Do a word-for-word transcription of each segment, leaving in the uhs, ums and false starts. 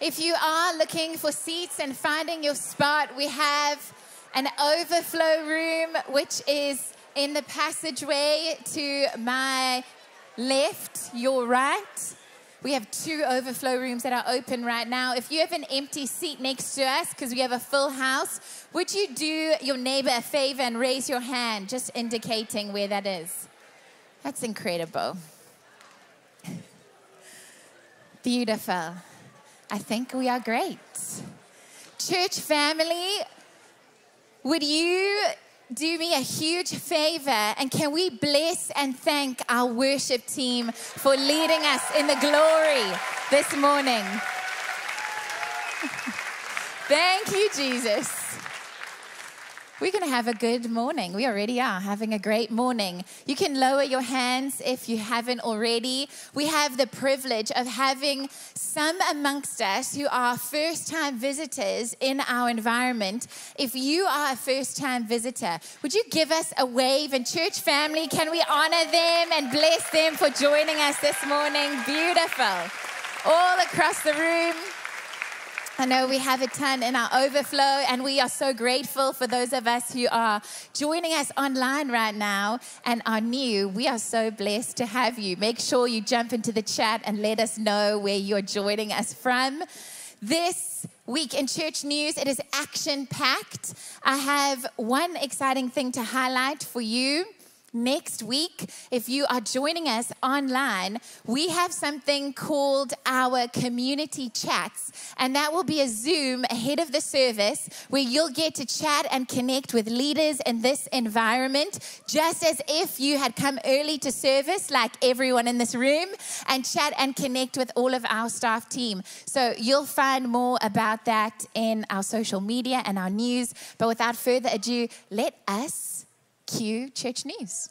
If you are looking for seats and finding your spot, we have an overflow room, which is in the passageway to my left, your right. We have two overflow rooms that are open right now. If you have an empty seat next to us, because we have a full house, would you do your neighbor a favor and raise your hand, just indicating where that is? That's incredible. Beautiful. I think we are great. Church family, would you do me a huge favor, and can we bless and thank our worship team for leading us in the glory this morning? Thank you, Jesus. We're going to have a good morning. We already are having a great morning. You can lower your hands if you haven't already. We have the privilege of having some amongst us who are first-time visitors in our environment. If you are a first-time visitor, would you give us a wave? And church family, can we honor them and bless them for joining us this morning? Beautiful. All across the room. I know we have a ton in our overflow, and we are so grateful for those of us who are joining us online right now and are new. We are so blessed to have you. Make sure you jump into the chat and let us know where you're joining us from. This week in church news, it is action-packed. I have one exciting thing to highlight for you. Next week, if you are joining us online, we have something called our community chats, and that will be a Zoom ahead of the service where you'll get to chat and connect with leaders in this environment, just as if you had come early to service like everyone in this room, and chat and connect with all of our staff team. So you'll find more about that in our social media and our news. But without further ado, let us Q Church News.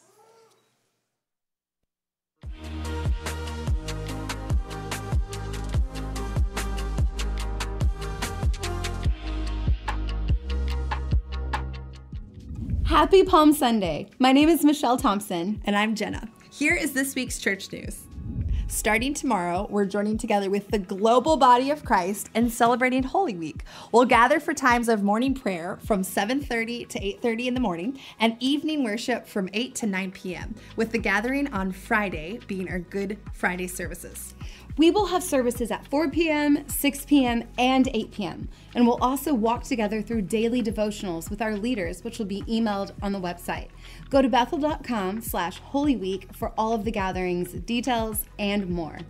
Happy Palm Sunday. My name is Michelle Thompson. And I'm Jenna. Here is this week's church news. Starting tomorrow, we're joining together with the global body of Christ and celebrating Holy Week. We'll gather for times of morning prayer from seven thirty to eight thirty in the morning and evening worship from eight to nine p m, with the gathering on Friday being our Good Friday services. We will have services at four p m, six p m, and eight p m, and we'll also walk together through daily devotionals with our leaders, which will be emailed on the website. Go to Bethel.com slash Holy Week for all of the gatherings, details, and more.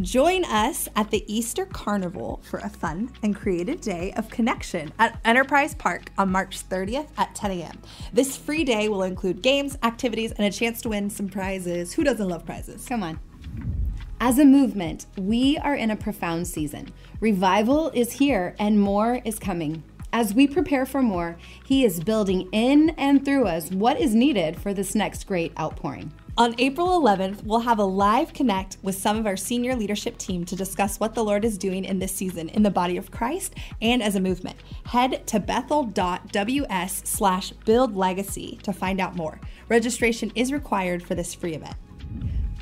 Join us at the Easter Carnival for a fun and creative day of connection at Enterprise Park on March thirtieth at ten a m This free day will include games, activities, and a chance to win some prizes. Who doesn't love prizes? Come on. As a movement, we are in a profound season. Revival is here and more is coming. As we prepare for more, He is building in and through us what is needed for this next great outpouring. On April eleventh, we'll have a live connect with some of our senior leadership team to discuss what the Lord is doing in this season in the body of Christ and as a movement. Head to Bethel.ws slash build legacy to find out more. Registration is required for this free event.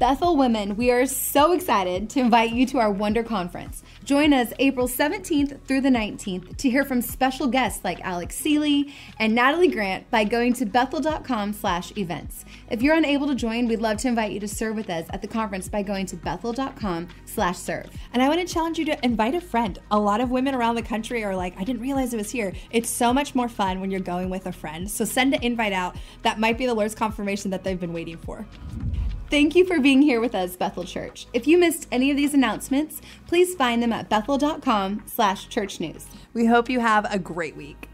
Bethel women, we are so excited to invite you to our Wonder Conference. Join us April seventeenth through the nineteenth to hear from special guests like Alex Seeley and Natalie Grant by going to Bethel.com slash events. If you're unable to join, we'd love to invite you to serve with us at the conference by going to Bethel.com slash serve. And I want to challenge you to invite a friend. A lot of women around the country are like, I didn't realize it was here. It's so much more fun when you're going with a friend. So send an invite out. That might be the Lord's confirmation that they've been waiting for. Thank you for being here with us, Bethel Church. If you missed any of these announcements, please find them at Bethel.com slash church news. We hope you have a great week.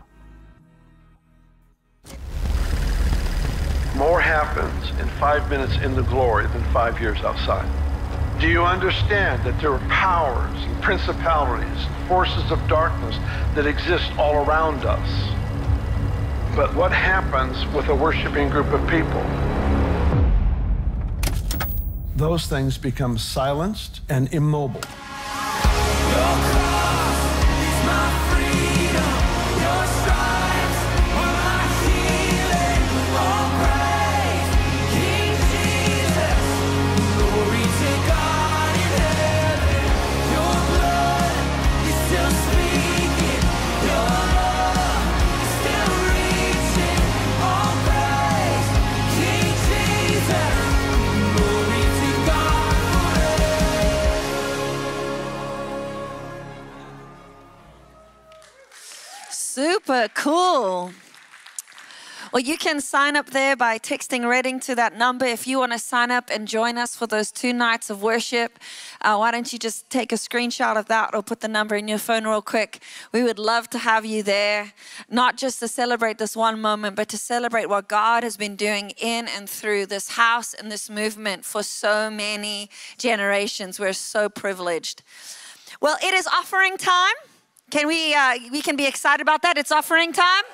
More happens in five minutes in the glory than five years outside. Do you understand that there are powers and principalities, forces of darkness that exist all around us? But what happens with a worshiping group of people? Those things become silenced and immobile. Your cross is my freedom. Your stripes are my healing. All praise, King Jesus. Glory to God in heaven. Your blood Super cool. Well, you can sign up there by texting Reading to that number. If you want to sign up and join us for those two nights of worship, uh, why don't you just take a screenshot of that or put the number in your phone real quick. We would love to have you there, not just to celebrate this one moment, but to celebrate what God has been doing in and through this house and this movement for so many generations. We're so privileged. Well, it is offering time. Can we, uh, we can be excited about that. It's offering time.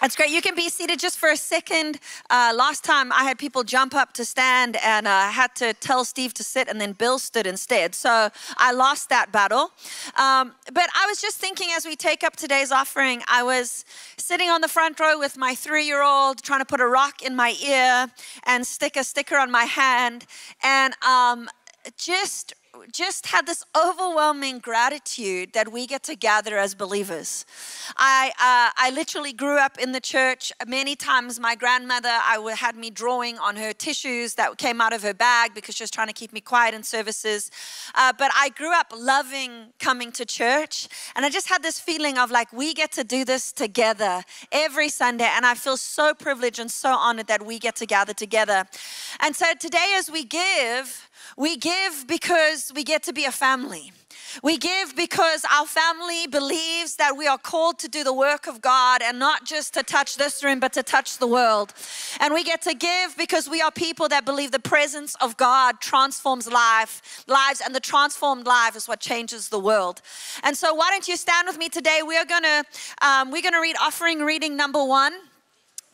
That's great. You can be seated just for a second. Uh, last time I had people jump up to stand and I uh, had to tell Steve to sit, and then Bill stood instead. So I lost that battle. Um, but I was just thinking, as we take up today's offering, I was sitting on the front row with my three-year-old trying to put a rock in my ear and stick a sticker on my hand, and um, just just had this overwhelming gratitude that we get to gather as believers. I uh, I literally grew up in the church. Many times my grandmother I would, had me drawing on her tissues that came out of her bag because she was trying to keep me quiet in services. Uh, but I grew up loving coming to church, and I just had this feeling of like, we get to do this together every Sunday, and I feel so privileged and so honored that we get to gather together. And so today as we give, we give because we get to be a family. We give because our family believes that we are called to do the work of God, and not just to touch this room, but to touch the world. And we get to give because we are people that believe the presence of God transforms life, lives, and the transformed life is what changes the world. And so why don't you stand with me today? We are gonna, um, we're gonna read offering reading number one.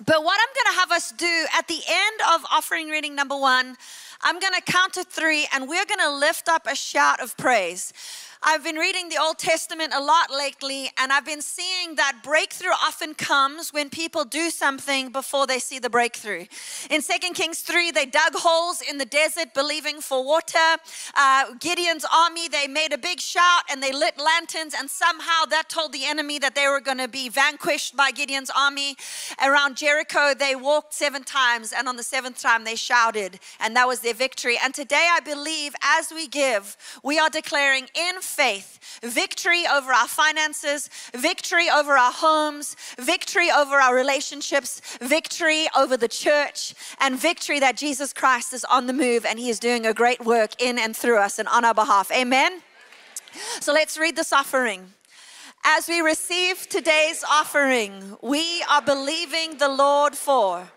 But what I'm gonna have us do at the end of offering reading number one, I'm gonna count to three and we're gonna lift up a shout of praise. I've been reading the Old Testament a lot lately, and I've been seeing that breakthrough often comes when people do something before they see the breakthrough. In Second Kings three, they dug holes in the desert believing for water. Uh, Gideon's army, they made a big shout and they lit lanterns, and somehow that told the enemy that they were going to be vanquished by Gideon's army. Around Jericho, they walked seven times, and on the seventh time they shouted, and that was their victory. And today I believe as we give, we are declaring in faith victory over our finances, victory over our homes, victory over our relationships, victory over the church, and victory that Jesus Christ is on the move and he is doing a great work in and through us and on our behalf. Amen? Amen. So let's read this offering. As we receive today's offering, we are believing the Lord for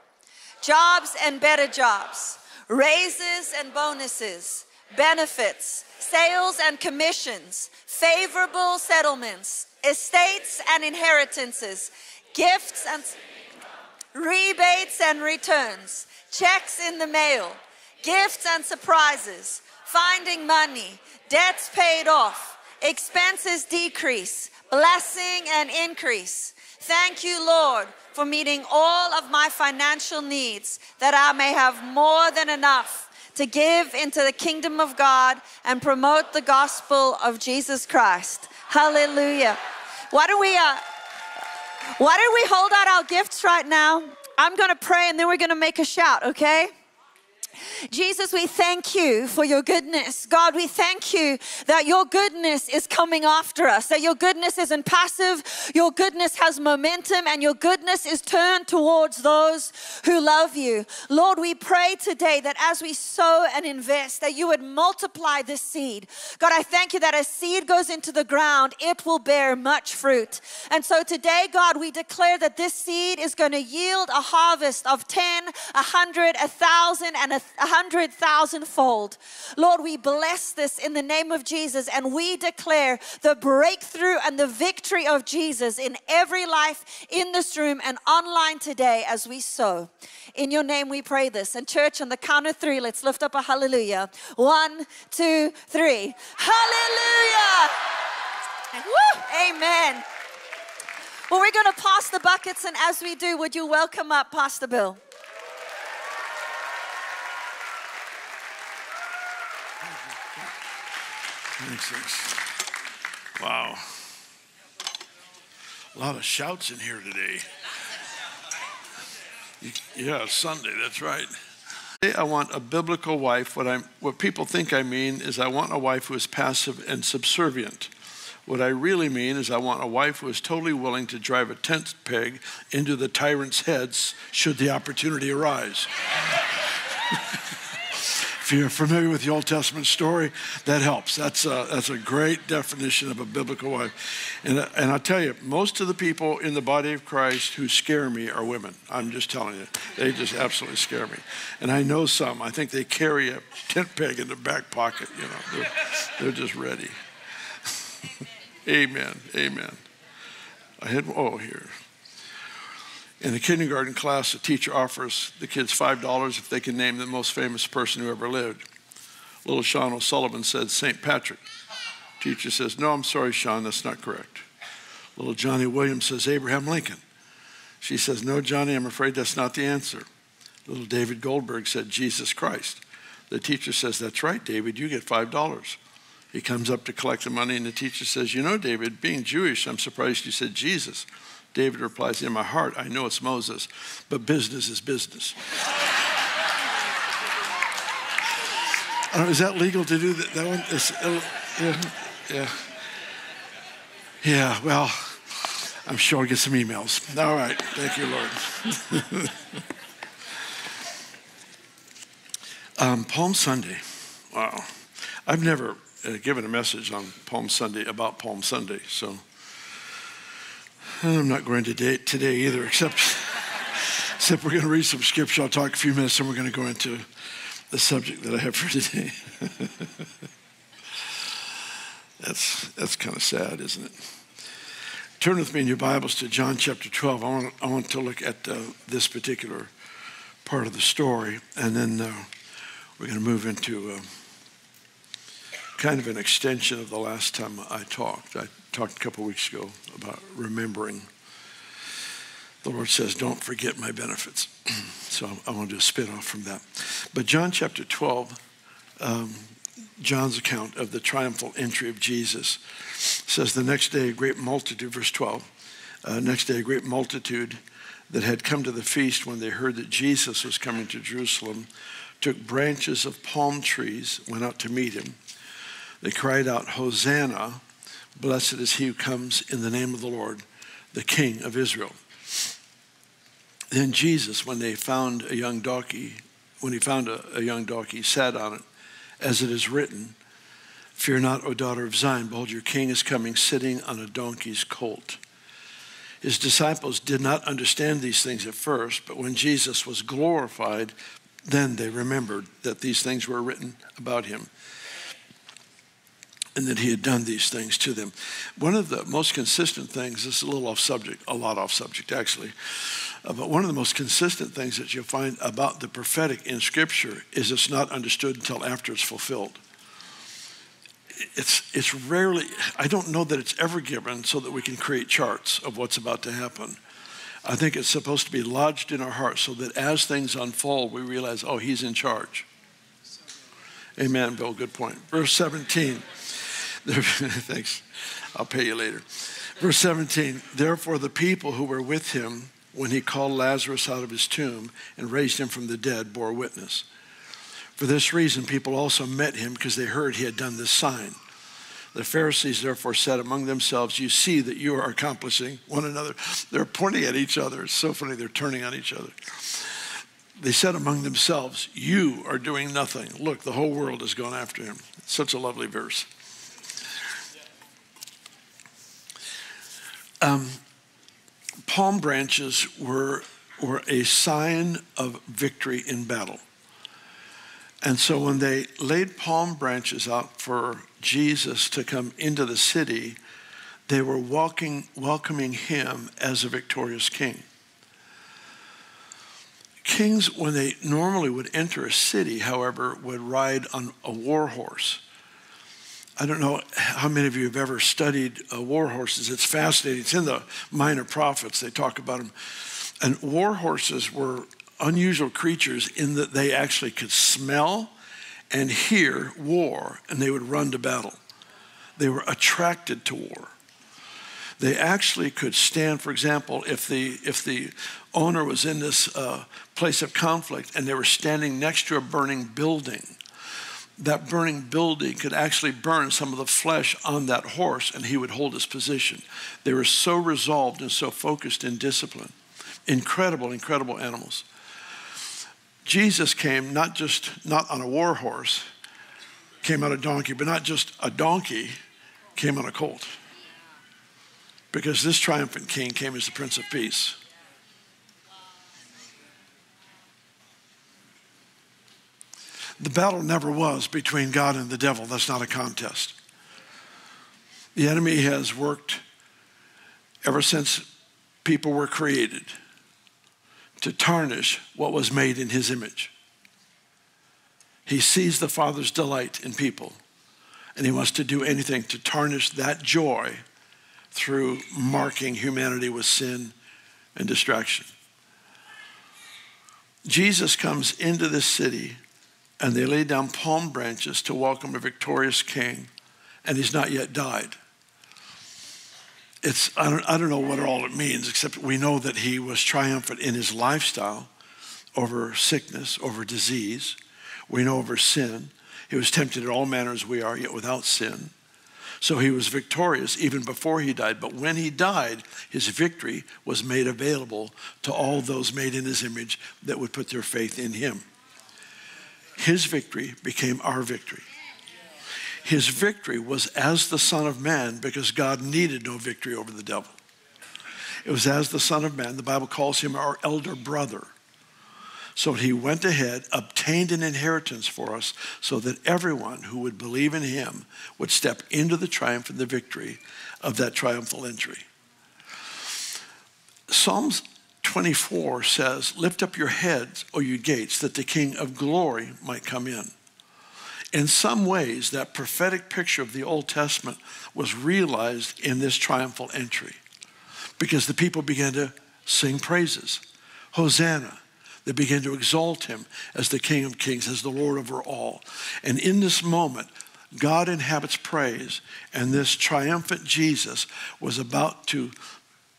jobs and better jobs, raises and bonuses, benefits, sales and commissions, favorable settlements, estates and inheritances, gifts and rebates and returns, checks in the mail, gifts and surprises, finding money, debts paid off, expenses decrease, blessing and increase. Thank you, Lord, for meeting all of my financial needs, that I may have more than enough to give into the kingdom of God and promote the gospel of Jesus Christ. Hallelujah. Why don't we, uh, why don't we hold out our gifts right now? I'm gonna pray and then we're gonna make a shout, okay? Jesus, we thank you for your goodness. God, we thank you that your goodness is coming after us, that your goodness isn't passive, your goodness has momentum, and your goodness is turned towards those who love you. Lord, we pray today that as we sow and invest, that you would multiply this seed. God, I thank you that as seed goes into the ground, it will bear much fruit. And so today, God, we declare that this seed is going to yield a harvest of ten, a hundred, a thousand, and a a hundred thousand fold. Lord, we bless this in the name of Jesus, and we declare the breakthrough and the victory of Jesus in every life in this room and online today as we sow. In your name we pray this. And church, on the count of three, let's lift up a hallelujah. One, two, three. Hallelujah! Woo! Amen. Well, we're going to pass the buckets, and as we do, would you welcome up Pastor Bill? Wow. A lot of shouts in here today. Yeah, it's Sunday, that's right. Today I want a biblical wife. What I'm, what people think I mean is I want a wife who is passive and subservient. What I really mean is I want a wife who is totally willing to drive a tent peg into the tyrant's heads should the opportunity arise. If you're familiar with the Old Testament story, that helps. That's a, that's a great definition of a biblical wife. And, and I'll tell you, most of the people in the body of Christ who scare me are women. I'm just telling you. They just absolutely scare me. And I know some. I think they carry a tent peg in their back pocket. You know, they're, they're just ready. Amen. Amen. I had, oh, here. In the kindergarten class, the teacher offers the kids five dollars if they can name the most famous person who ever lived. Little Sean O'Sullivan said, Saint Patrick. Teacher says, no, I'm sorry, Sean, that's not correct. Little Johnny Williams says, Abraham Lincoln. She says, no, Johnny, I'm afraid that's not the answer. Little David Goldberg said, Jesus Christ. The teacher says, that's right, David, you get five dollars. He comes up to collect the money, and the teacher says, you know, David, being Jewish, I'm surprised you said Jesus. David replies, in my heart, I know it's Moses, but business is business. I don't know, is that legal to do that, that one? It's, yeah, yeah. Yeah, well, I'm sure I'll get some emails. All right, thank you, Lord. um, Palm Sunday, wow. I've never uh, given a message on Palm Sunday about Palm Sunday, so. I'm not going to date today either, except, except we're going to read some scripture. I'll talk a few minutes, and we're going to go into the subject that I have for today. that's that's kind of sad, isn't it? Turn with me in your Bibles to John chapter twelve. I want, I want to look at uh, this particular part of the story, and then uh, we're going to move into uh, kind of an extension of the last time I talked. I talked a couple weeks ago about remembering. The Lord says, don't forget my benefits. So I want to do a spin-off from that. But John chapter twelve, um, John's account of the triumphal entry of Jesus says, the next day a great multitude, verse twelve, uh, next day a great multitude that had come to the feast when they heard that Jesus was coming to Jerusalem took branches of palm trees, went out to meet him. They cried out, Hosanna, blessed is he who comes in the name of the Lord, the King of Israel. Then Jesus, when they found a young donkey, when he found a, a young donkey, sat on it, as it is written, fear not, O daughter of Zion, behold, your king is coming, sitting on a donkey's colt. His disciples did not understand these things at first, but when Jesus was glorified, then they remembered that these things were written about him, and that he had done these things to them. One of the most consistent things, this is a little off subject, a lot off subject actually, uh, but one of the most consistent things that you'll find about the prophetic in Scripture is it's not understood until after it's fulfilled. It's, it's rarely, I don't know that it's ever given so that we can create charts of what's about to happen. I think it's supposed to be lodged in our hearts so that as things unfold, we realize, oh, he's in charge. Amen, Bill, good point. Verse seventeen. Thanks, I'll pay you later. Verse seventeen, therefore the people who were with him when he called Lazarus out of his tomb and raised him from the dead bore witness. For this reason, people also met him because they heard he had done this sign. The Pharisees therefore said among themselves, you see that you are accomplishing one another. They're pointing at each other. It's so funny, they're turning on each other. They said among themselves, you are doing nothing. Look, the whole world has gone after him. It's such a lovely verse. Um, palm branches were, were a sign of victory in battle. And so when they laid palm branches out for Jesus to come into the city, they were walking, welcoming him as a victorious king. Kings, when they normally would enter a city, however, would ride on a war horse. I don't know how many of you have ever studied uh, war horses. It's fascinating. It's in the Minor Prophets. They talk about them. And war horses were unusual creatures in that they actually could smell and hear war, and they would run to battle. They were attracted to war. They actually could stand, for example, if the, if the owner was in this uh, place of conflict and they were standing next to a burning building, that burning building could actually burn some of the flesh on that horse and he would hold his position. They were so resolved and so focused in discipline. Incredible, incredible animals. Jesus came not just, not on a war horse, came on a donkey, but not just a donkey, came on a colt. Because this triumphant king came as the Prince of Peace. The battle never was between God and the devil. That's not a contest. The enemy has worked ever since people were created to tarnish what was made in his image. He sees the Father's delight in people, and he wants to do anything to tarnish that joy through marking humanity with sin and distraction. Jesus comes into this city, and they lay down palm branches to welcome a victorious king, and he's not yet died. It's, I don't, I don't know what all it means, except we know that he was triumphant in his lifestyle over sickness, over disease. We know over sin. He was tempted in all manner as we are, yet without sin. So he was victorious even before he died. But when he died, his victory was made available to all those made in his image that would put their faith in him. His victory became our victory. His victory was as the Son of Man, because God needed no victory over the devil. It was as the Son of Man. The Bible calls him our elder brother. So he went ahead, obtained an inheritance for us, so that everyone who would believe in him would step into the triumph and the victory of that triumphal entry. Psalms twenty-four says, "Lift up your heads, O you gates, that the King of glory might come in." In some ways, that prophetic picture of the Old Testament was realized in this triumphal entry, because the people began to sing praises. Hosanna. They began to exalt him as the King of kings, as the Lord over all. And in this moment, God inhabits praise, and this triumphant Jesus was about to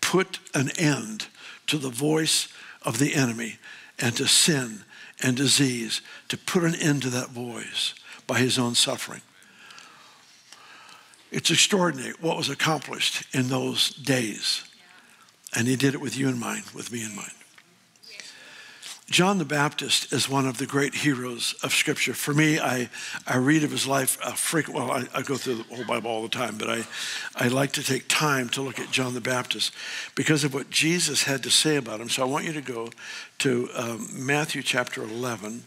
put an end to the voice of the enemy and to sin and disease, to put an end to that voice by his own suffering. It's extraordinary what was accomplished in those days. And he did it with you in mind, with me in mind. John the Baptist is one of the great heroes of Scripture. For me, I, I read of his life uh, frequently. Well, I, I go through the whole Bible all the time, but I, I like to take time to look at John the Baptist because of what Jesus had to say about him. So I want you to go to um, Matthew chapter eleven.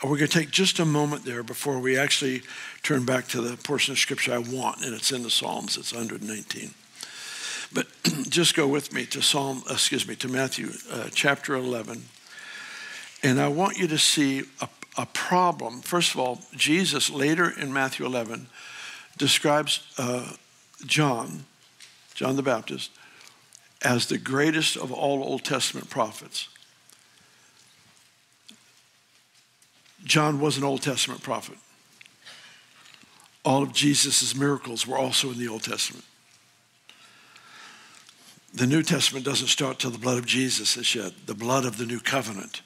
And we're going to take just a moment there before we actually turn back to the portion of Scripture I want, and it's in the Psalms. It's one nineteen. But just go with me to Psalm, excuse me, to Matthew uh, chapter eleven. And I want you to see a, a problem. First of all, Jesus later in Matthew eleven describes uh, John, John the Baptist, as the greatest of all Old Testament prophets. John was an Old Testament prophet. All of Jesus' miracles were also in the Old Testament. The New Testament doesn't start till the blood of Jesus is shed, the blood of the new covenant.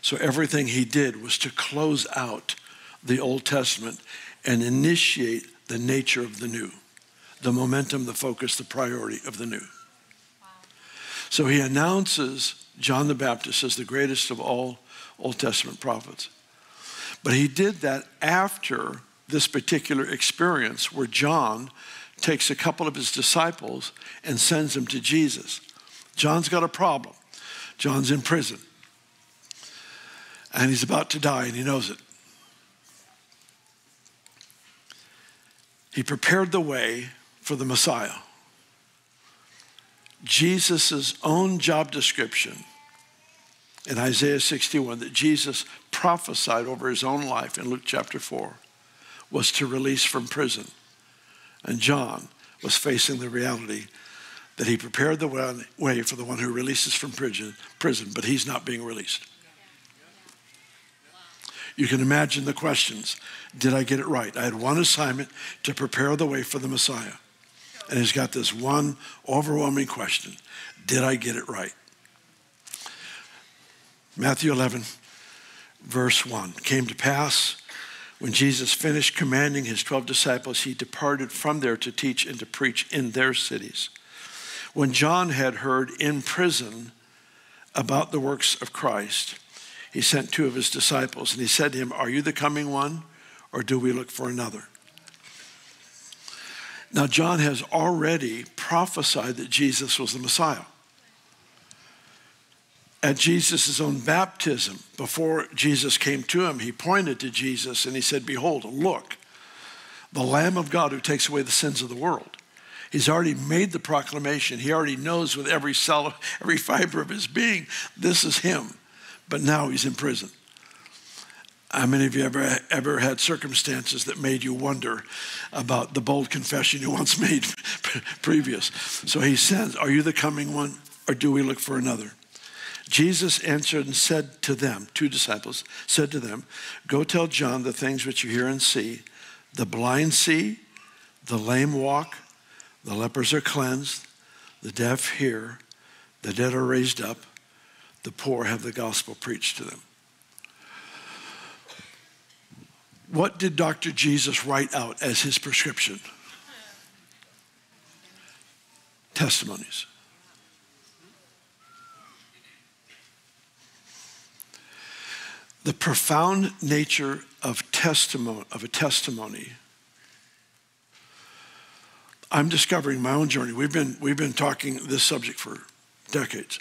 So everything he did was to close out the Old Testament and initiate the nature of the new, the momentum, the focus, the priority of the new. Wow. So he announces John the Baptist as the greatest of all Old Testament prophets. But he did that after this particular experience where John takes a couple of his disciples and sends them to Jesus. John's got a problem. John's in prison. And he's about to die, and he knows it. He prepared the way for the Messiah. Jesus' own job description in Isaiah sixty-one that Jesus prophesied over his own life in Luke chapter four was to release from prison. And John was facing the reality that he prepared the way for the one who releases from prison, prison, but he's not being released. You can imagine the questions. Did I get it right? I had one assignment to prepare the way for the Messiah. And he's got this one overwhelming question. Did I get it right? Matthew eleven, verse one. It came to pass When Jesus finished commanding his twelve disciples, he departed from there to teach and to preach in their cities. When John had heard in prison about the works of Christ, he sent two of his disciples, and he said to him, "Are you the coming one, or do we look for another?" Now, John has already prophesied that Jesus was the Messiah. At Jesus' own baptism, before Jesus came to him, he pointed to Jesus and he said, "Behold, look, the Lamb of God who takes away the sins of the world." He's already made the proclamation. He already knows with every cell, every fiber of his being, this is him. But now he's in prison. How many of you ever, ever had circumstances that made you wonder about the bold confession you once made previous? So he says, "Are you the coming one, or do we look for another?" Jesus answered and said to them, two disciples, said to them, "Go tell John the things which you hear and see. The blind see, the lame walk, the lepers are cleansed, the deaf hear, the dead are raised up, the poor have the gospel preached to them." What did Doctor Jesus write out as his prescription? Testimonies. The profound nature of testimony, of a testimony. I'm discovering my own journey. We've been, we've been talking this subject for decades.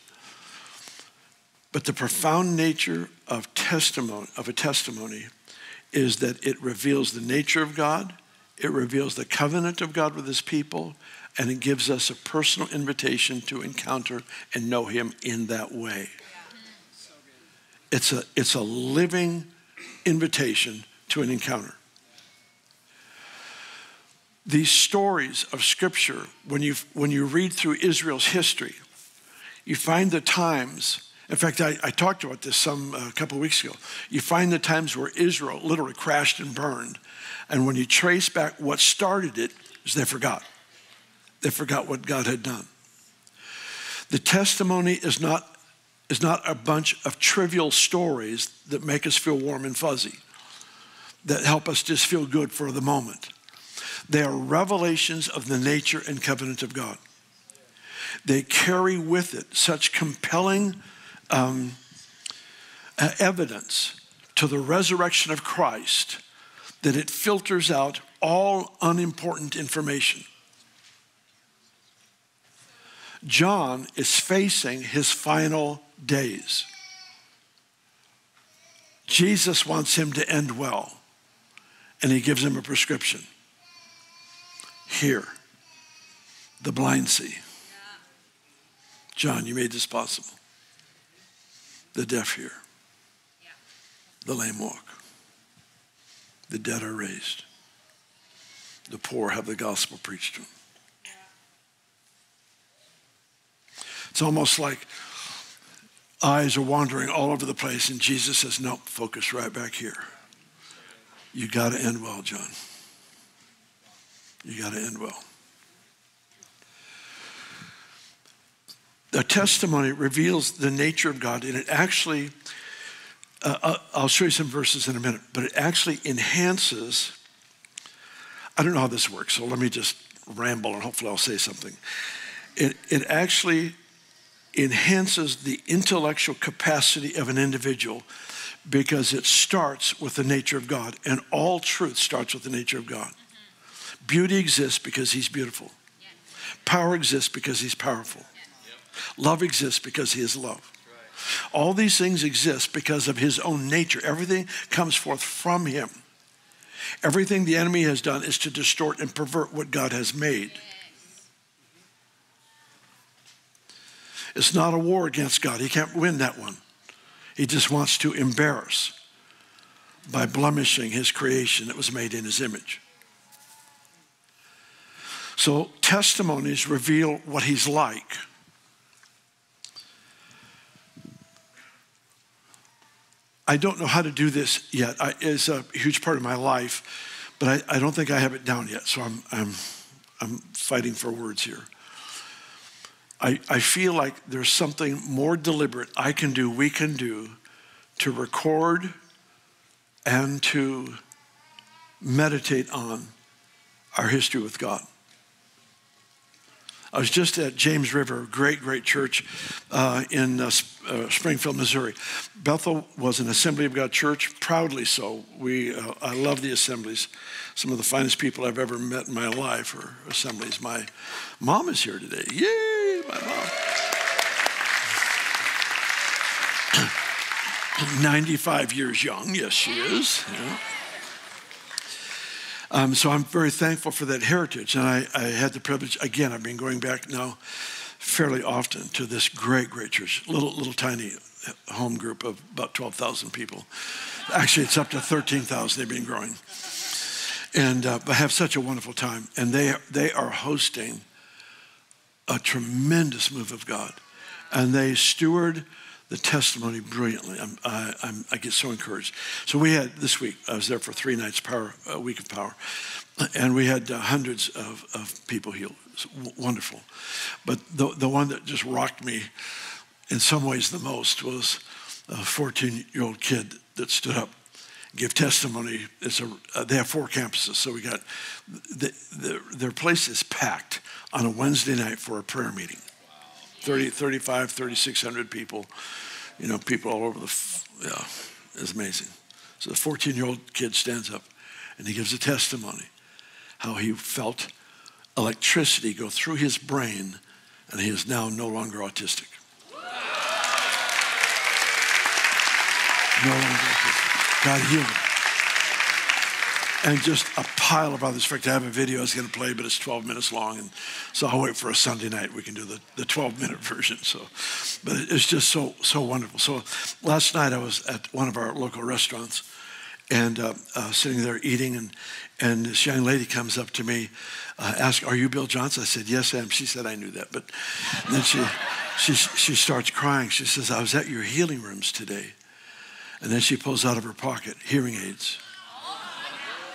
But the profound nature of testimony, of a testimony is that it reveals the nature of God, it reveals the covenant of God with his people, and it gives us a personal invitation to encounter and know him in that way. It's a, it's a living invitation to an encounter. These stories of Scripture, when you, when you read through Israel's history, you find the times, in fact, I, I talked about this some a couple weeks ago, you find the times where Israel literally crashed and burned. And when you trace back what started it, is they forgot. They forgot what God had done. The testimony is not It's not a bunch of trivial stories that make us feel warm and fuzzy, that help us just feel good for the moment. They are revelations of the nature and covenant of God. They carry with it such compelling um, evidence to the resurrection of Christ that it filters out all unimportant information. John is facing his final days. Jesus wants him to end well, and he gives him a prescription. Hear, the blind see. John, you made this possible. The deaf hear. The lame walk. The dead are raised. The poor have the gospel preached to them. It's almost like eyes are wandering all over the place, and Jesus says, "Nope, focus right back here. You got to end well, John. You got to end well." The testimony reveals the nature of God, and it actually, uh, I'll show you some verses in a minute, but it actually enhances, I don't know how this works, so let me just ramble, and hopefully I'll say something. It, it actually enhances the intellectual capacity of an individual because it starts with the nature of God, and all truth starts with the nature of God. Mm-hmm. Beauty exists because he's beautiful. Yes. Power exists because he's powerful. Yes. Yep. Love exists because he is love. Right. All these things exist because of his own nature. Everything comes forth from him. Everything the enemy has done is to distort and pervert what God has made. Yes. It's not a war against God. He can't win that one. He just wants to embarrass by blemishing his creation that was made in his image. So testimonies reveal what he's like. I don't know how to do this yet. I, it's a huge part of my life, but I, I don't think I have it down yet. So I'm, I'm, I'm fighting for words here. I, I feel like there's something more deliberate I can do, we can do, to record and to meditate on our history with God. I was just at James River, great, great church uh, in uh, uh, Springfield, Missouri. Bethel was an Assembly of God church, proudly so. We, uh, I love the assemblies. Some of the finest people I've ever met in my life are assemblies. My mom is here today. Yay, my mom. ninety-five years young, yes she is. Yeah. Um, so I'm very thankful for that heritage. And I, I had the privilege, again, I've been going back now fairly often to this great, great church, little, little tiny home group of about twelve thousand people. Actually, it's up to thirteen thousand. They've been growing. And uh, I have such a wonderful time. And they, they are hosting a tremendous move of God. And they steward the testimony brilliantly. I'm, I, I'm, I get so encouraged. So we had this week, I was there for three nights, power, a week of power, and we had uh, hundreds of, of people healed. It was w- wonderful. But the, the one that just rocked me in some ways the most was a fourteen-year-old kid that stood up, give testimony. It's a, uh, they have four campuses, so we got, the, the, their place is packed on a Wednesday night for a prayer meeting. thirty, thirty-five, thirty-six hundred people, you know, people all over the, f- yeah, it's amazing. So the fourteen-year-old kid stands up and he gives a testimony how he felt electricity go through his brain and he is now no longer autistic. No longer autistic. God healed him. And just a pile of others. In fact, I have a video I was going to play, but it's twelve minutes long. And so I'll wait for a Sunday night. We can do the, the twelve-minute version. So, but it's just so so wonderful. So last night I was at one of our local restaurants and uh, uh, sitting there eating. And, and this young lady comes up to me, uh, asks, are you Bill Johnson? I said, yes, I am. She said, I knew that. But then she, she, she starts crying. She says, I was at your healing rooms today. And then she pulls out of her pocket hearing aids,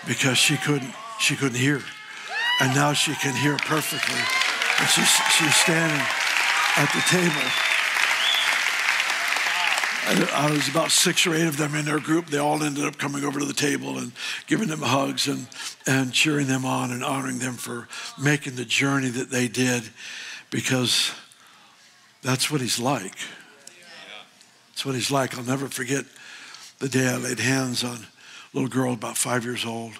because she couldn't, she couldn't hear. And now she can hear perfectly. And she's, she's standing at the table. And I was about six or eight of them in their group. They all ended up coming over to the table and giving them hugs and, and cheering them on and honoring them for making the journey that they did, because that's what he's like. That's what he's like. I'll never forget the day I laid hands on little girl about five years old,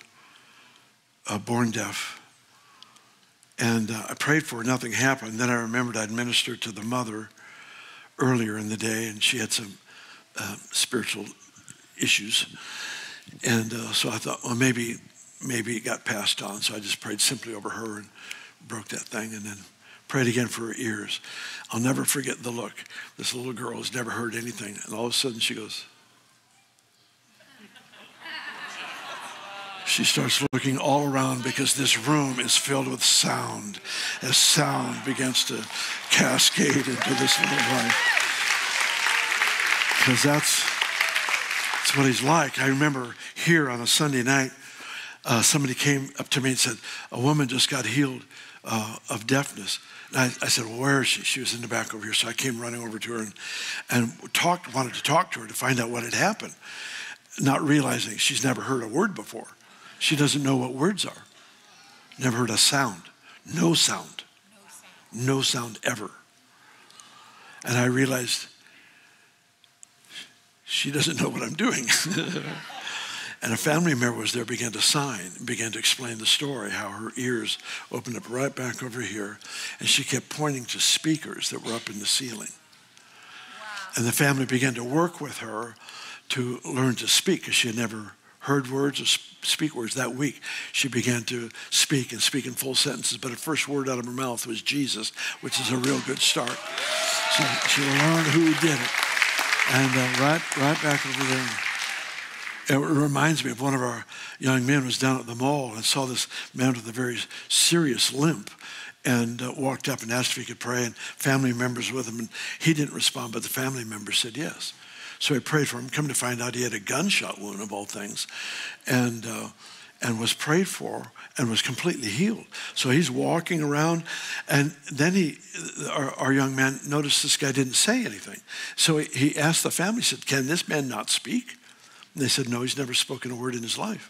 uh, born deaf. And uh, I prayed for her, nothing happened. Then I remembered I'd ministered to the mother earlier in the day, and she had some uh, spiritual issues. And uh, so I thought, well, maybe maybe it got passed on. So I just prayed simply over her and broke that thing, and then prayed again for her ears. I'll never forget the look. This little girl has never heard anything. And all of a sudden she goes, she starts looking all around because this room is filled with sound as sound begins to cascade into this little life. Because that's, that's what he's like. I remember here on a Sunday night, uh, somebody came up to me and said, a woman just got healed uh, of deafness. And I, I said, well, where is she? She was in the back over here. So I came running over to her and, and talked, wanted to talk to her to find out what had happened, not realizing she's never heard a word before. She doesn't know what words are. Never heard a sound. No sound. No sound ever. And I realized she doesn't know what I'm doing. And a family member was there, began to sign, began to explain the story, how her ears opened up right back over here. And she kept pointing to speakers that were up in the ceiling. Wow. And the family began to work with her to learn to speak, because she had never heard words or speak words. That week, she began to speak and speak in full sentences, but her first word out of her mouth was Jesus, which is a real good start. So she learned who did it. And uh, right, right back over there. It reminds me of one of our young men was down at the mall and saw this man with a very serious limp, and uh, walked up and asked if he could pray, and family members with him, and he didn't respond, but the family member said yes. So I prayed for him. Come to find out, he had a gunshot wound, of all things, and uh, and was prayed for and was completely healed. So he's walking around, and then he, our, our young man noticed this guy didn't say anything. So he, he asked the family, he said, can this man not speak? And they said, no, he's never spoken a word in his life.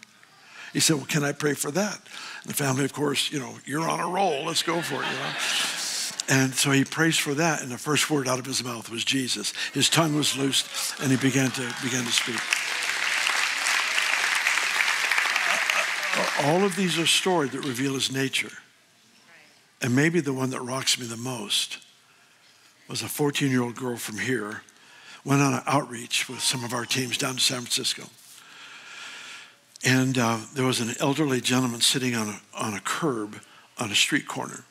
He said, well, can I pray for that? And the family, of course, you know, you're on a roll. Let's go for it, you know. And so he prays for that, and the first word out of his mouth was Jesus. His tongue was loosed, and he began to, began to speak. All of these are stories that reveal his nature. And maybe the one that rocks me the most was a fourteen-year-old girl from here, went on an outreach with some of our teams down to San Francisco. And uh, there was an elderly gentleman sitting on a, on a curb on a street corner.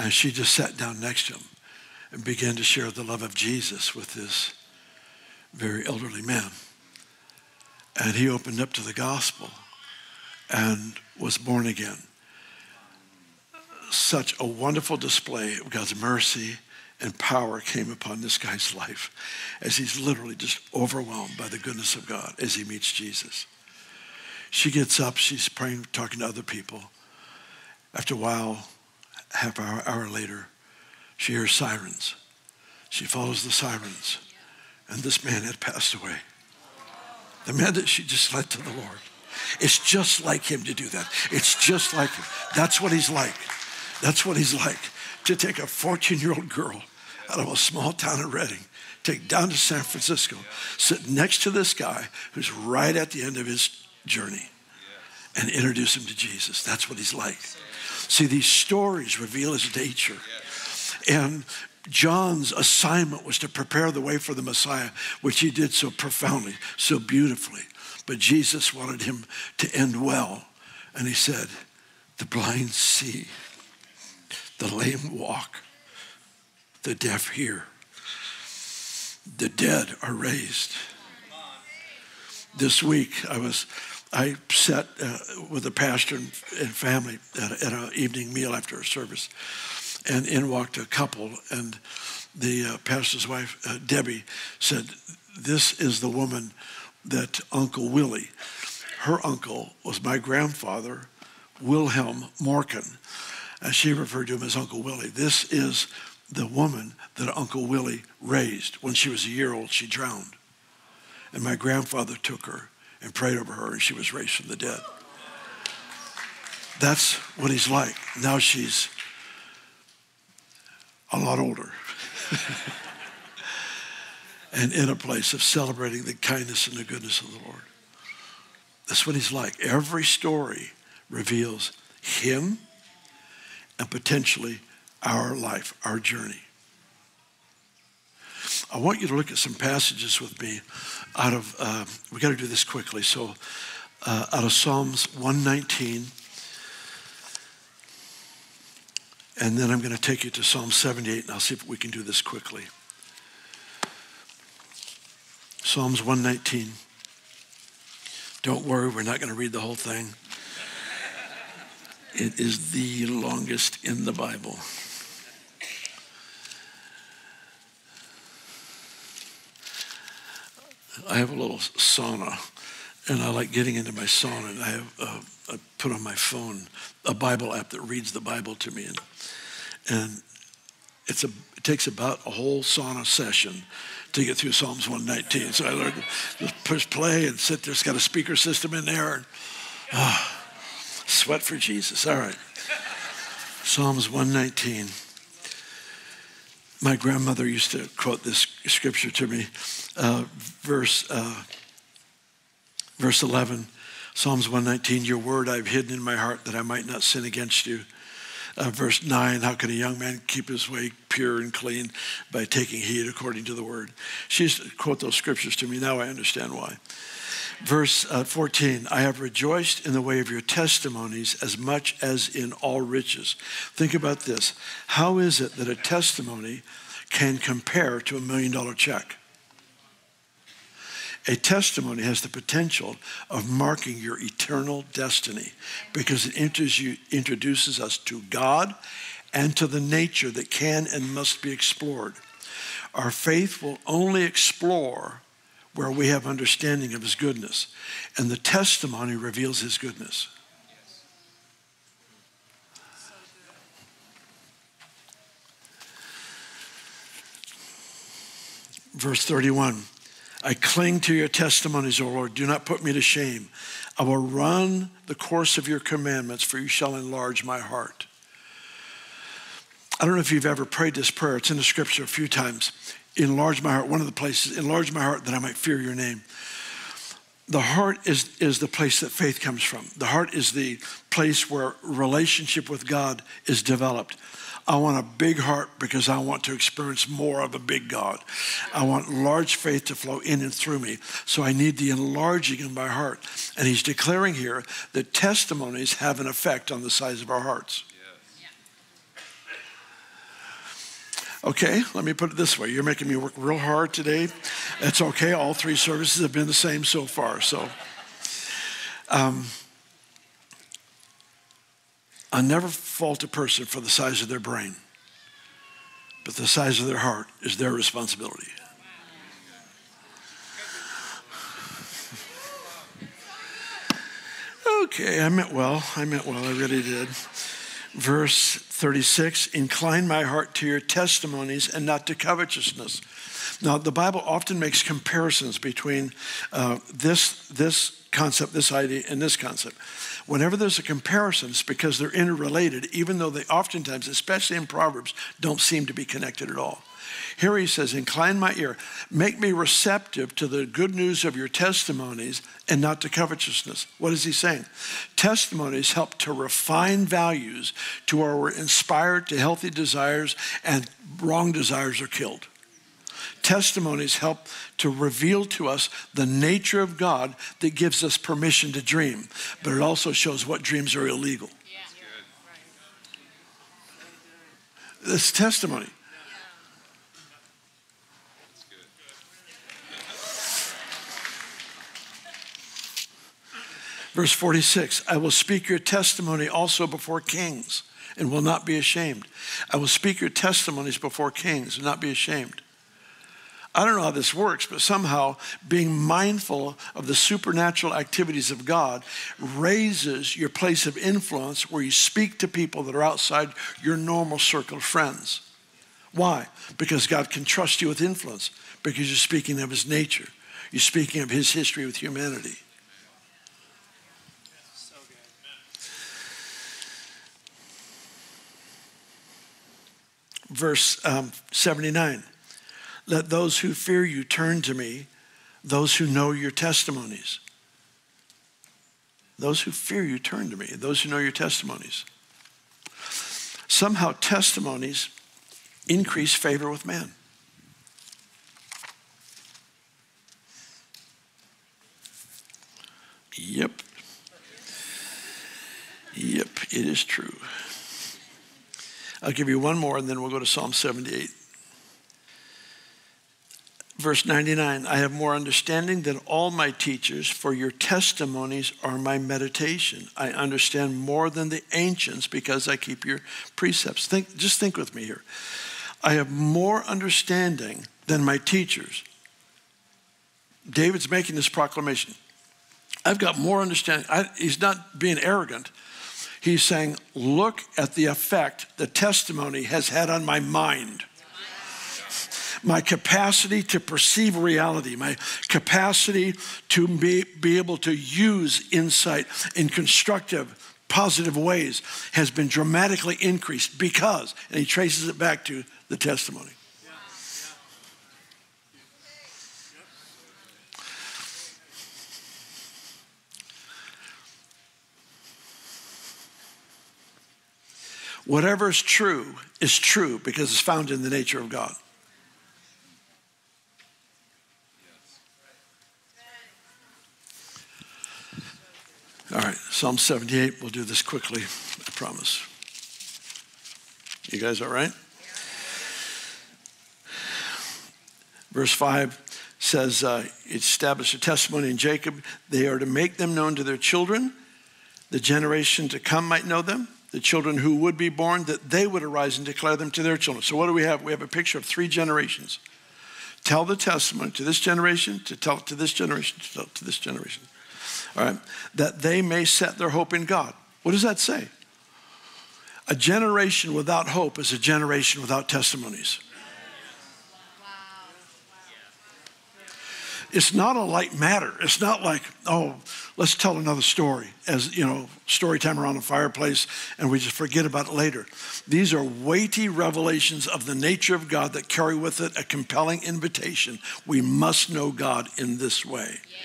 And she just sat down next to him and began to share the love of Jesus with this very elderly man. And he opened up to the gospel and was born again. Such a wonderful display of God's mercy and power came upon this guy's life as he's literally just overwhelmed by the goodness of God as he meets Jesus. She gets up, she's praying, talking to other people. After a while, half hour, hour later, she hears sirens. She follows the sirens, and this man had passed away. The man that she just led to the Lord. It's just like him to do that. It's just like him. That's what he's like. That's what he's like, to take a fourteen-year-old girl out of a small town in Redding, take down to San Francisco, sit next to this guy who's right at the end of his journey, and introduce him to Jesus. That's what he's like. See, these stories reveal his nature. And John's assignment was to prepare the way for the Messiah, which he did so profoundly, so beautifully. But Jesus wanted him to end well. And he said, the blind see, the lame walk, the deaf hear, the dead are raised. This week, I was... I sat uh, with a pastor and family at an evening meal after a service, and in walked a couple, and the uh, pastor's wife, uh, Debbie, said, this is the woman that Uncle Willie, her uncle was my grandfather, Wilhelm Morken, and she referred to him as Uncle Willie. This is the woman that Uncle Willie raised. When she was a year old, she drowned, and my grandfather took her and prayed over her, and she was raised from the dead. That's what he's like. Now she's a lot older and in a place of celebrating the kindness and the goodness of the Lord. That's what he's like. Every story reveals him and potentially our life, our journey. I want you to look at some passages with me out of, uh, we got to do this quickly. So uh, out of Psalms one nineteen, and then I'm going to take you to Psalm seventy-eight, and I'll see if we can do this quickly. Psalms one nineteen. Don't worry, we're not going to read the whole thing. It is the longest in the Bible. I have a little sauna, and I like getting into my sauna, and I, have, uh, I put on my phone a Bible app that reads the Bible to me, and, and it's a, it takes about a whole sauna session to get through Psalms one nineteen, so I learned to just push play and sit there. It's got a speaker system in there, and oh, sweat for Jesus. All right, Psalms one nineteen. My grandmother used to quote this scripture to me, uh, verse uh, verse eleven, Psalms one nineteen, your word I've hidden in my heart that I might not sin against you. Uh, verse nine, how can a young man keep his way pure and clean? By taking heed according to the word. She used to quote those scriptures to me. Now I understand why. Verse uh, fourteen, I have rejoiced in the way of your testimonies as much as in all riches. Think about this. How is it that a testimony can compare to a million dollar check? A testimony has the potential of marking your eternal destiny because it introduces us to God and to the nature that can and must be explored. Our faith will only explore where we have understanding of his goodness. And the testimony reveals his goodness. Verse thirty-one, I cling to your testimonies, O Lord. Do not put me to shame. I will run the course of your commandments, for you shall enlarge my heart. I don't know if you've ever prayed this prayer. It's in the scripture a few times. Enlarge my heart. One of the places, enlarge my heart that I might fear your name. The heart is, is the place that faith comes from. The heart is the place where relationship with God is developed. I want a big heart because I want to experience more of a big God. I want large faith to flow in and through me. So I need the enlarging in my heart. And he's declaring here that testimonies have an effect on the size of our hearts. Okay, let me put it this way. You're making me work real hard today. That's okay. All three services have been the same so far. So um, I never fault a person for the size of their brain, but the size of their heart is their responsibility. Okay, I meant well. I meant well. I really did. Verse thirty-six, incline my heart to your testimonies and not to covetousness. Now, the Bible often makes comparisons between uh, this, this concept, this idea, and this concept. Whenever there's a comparison, it's because they're interrelated, even though they oftentimes, especially in Proverbs, don't seem to be connected at all. Here he says, incline my ear, make me receptive to the good news of your testimonies and not to covetousness. What is he saying? Testimonies help to refine values to where we're inspired to healthy desires and wrong desires are killed. Testimonies help to reveal to us the nature of God that gives us permission to dream, but it also shows what dreams are illegal. Yeah. It's testimony. Verse forty-six, I will speak your testimony also before kings and will not be ashamed. I will speak your testimonies before kings and not be ashamed. I don't know how this works, but somehow being mindful of the supernatural activities of God raises your place of influence where you speak to people that are outside your normal circle of friends. Why? Because God can trust you with influence because you're speaking of his nature. You're speaking of his history with humanity. Verse um, seventy-nine, let those who fear you turn to me, those who know your testimonies. Those who fear you turn to me, those who know your testimonies. Somehow testimonies increase favor with man. Yep. Yep, it is true. I'll give you one more and then we'll go to Psalm seventy-eight. Verse ninety-nine, I have more understanding than all my teachers, for your testimonies are my meditation. I understand more than the ancients because I keep your precepts. Think, just think with me here. I have more understanding than my teachers. David's making this proclamation. I've got more understanding. I, he's not being arrogant. He's saying, look at the effect the testimony has had on my mind. My capacity to perceive reality, my capacity to be, be able to use insight in constructive, positive ways has been dramatically increased because, and he traces it back to the testimony. Whatever is true is true because it's found in the nature of God. All right, Psalm seventy-eight. We'll do this quickly, I promise. You guys all right? Verse five says, uh, establish a testimony in Jacob. They are to make them known to their children. The generation to come might know them. The children who would be born, that they would arise and declare them to their children. So what do we have? We have a picture of three generations. Tell the testimony to this generation, to tell it to this generation, to tell it to this generation. All right. That they may set their hope in God. What does that say? A generation without hope is a generation without testimonies. It's not a light matter. It's not like, oh, let's tell another story as, you know, story time around the fireplace, and we just forget about it later. These are weighty revelations of the nature of God that carry with it a compelling invitation. We must know God in this way. Yeah.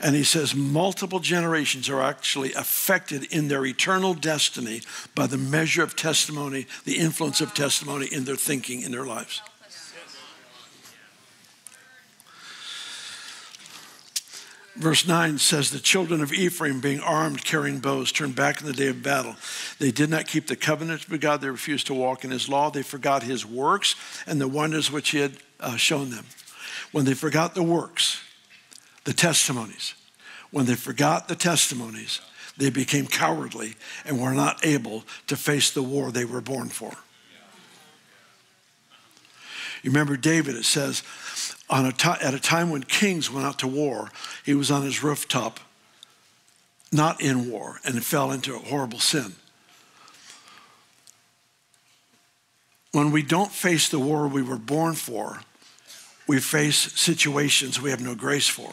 And he says multiple generations are actually affected in their eternal destiny by the measure of testimony, the influence of testimony in their thinking, in their lives. Verse nine says, the children of Ephraim, being armed, carrying bows, turned back in the day of battle. They did not keep the covenant of God. They refused to walk in his law. They forgot his works and the wonders which he had uh, shown them. When they forgot the works, the testimonies, when they forgot the testimonies, they became cowardly and were not able to face the war they were born for. You remember David, it says, On a t- at a time when kings went out to war, he was on his rooftop, not in war, and fell into a horrible sin. When we don't face the war we were born for, we face situations we have no grace for.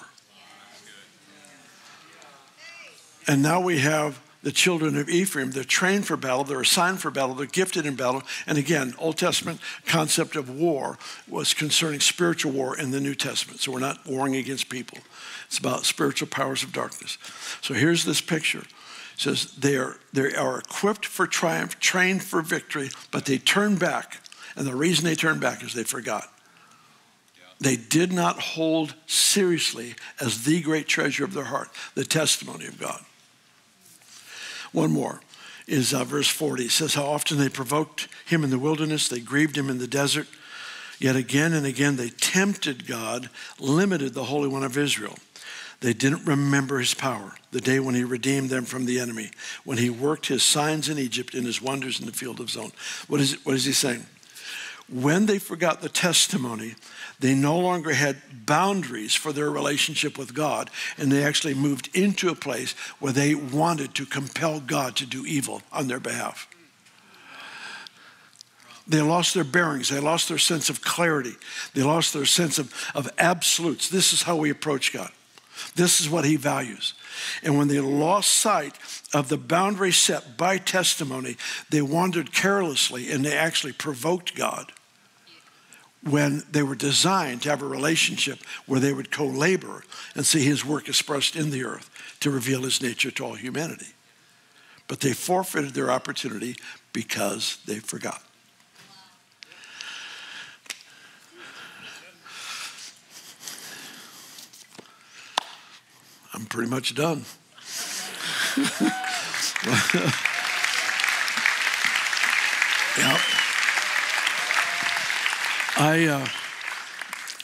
And now we have the children of Ephraim. They're trained for battle, they're assigned for battle, they're gifted in battle. And again, Old Testament concept of war was concerning spiritual war in the New Testament. So we're not warring against people. It's about spiritual powers of darkness. So here's this picture. It says they are, they are equipped for triumph, trained for victory, but they turn back. And the reason they turned back is they forgot. They did not hold seriously as the great treasure of their heart, the testimony of God. One more is uh, verse forty. It says, how often they provoked him in the wilderness, they grieved him in the desert. Yet again and again they tempted God, limited the Holy One of Israel. They didn't remember his power, the day when he redeemed them from the enemy, when he worked his signs in Egypt and his wonders in the field of Zon. What is, what is he saying? When they forgot the testimony, they no longer had boundaries for their relationship with God, and they actually moved into a place where they wanted to compel God to do evil on their behalf. They lost their bearings. They lost their sense of clarity. They lost their sense of, of absolutes. This is how we approach God. This is what he values. And when they lost sight of the boundary set by testimony, they wandered carelessly and they actually provoked God when they were designed to have a relationship where they would co-labor and see his work expressed in the earth to reveal his nature to all humanity. But they forfeited their opportunity because they forgot. I'm pretty much done. Yep. I, uh,